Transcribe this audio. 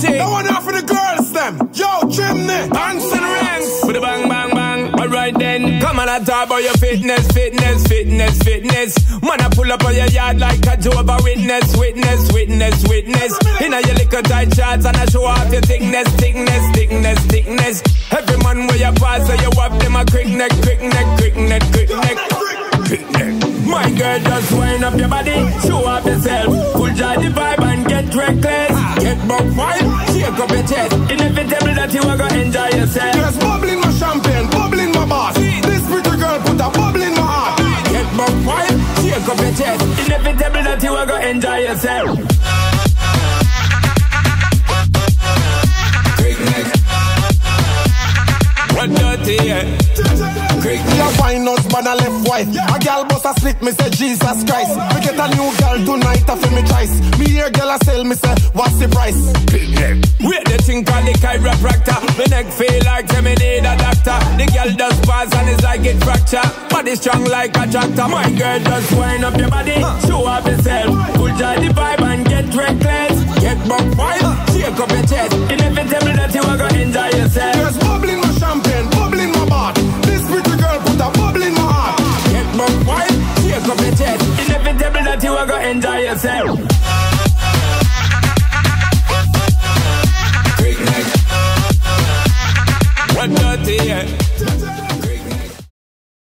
G. No one off for the girls, them. Yo, Trimney, bangs in the ranks. With a bang, bang, bang. Alright then. Come on, I talk about your fitness. Man, I pull up on your yard like a Jehovah's Witness. Inna your liquor tight shorts and I show off your thickness. Every man where you pass, so you whap them a crick neck. My girl, just wind up your body, show up yourself, pull down the vibe and get reckless. Get buck wild, shake up your chest. Inevitable that you are gonna enjoy yourself. Yes, bubble in my champagne, bubble in my boss. This pretty girl put a bubble in my heart. Get buck wild, shake up your chest. Inevitable that you are gonna enjoy yourself. Crick neck, find us, but I left wife. A gal bust a slip, me say Jesus Christ. We get a new gal tonight, I feel me choice. Me hear gal a sell, me say what's the price? Crick neck. Wait, the thing called the chiropractor. My neck feel like me need a doctor. The gal does pass and it's like it fracture. Body strong like a tractor. My girl just wind up your body, show up yourself, pull down the vibe and get reckless. Get buck wild, shake up your chest. Inevitable that you are gonna enjoy yourself. Just bubbling my champagne. Inevitable that you are gonna enjoy yourself.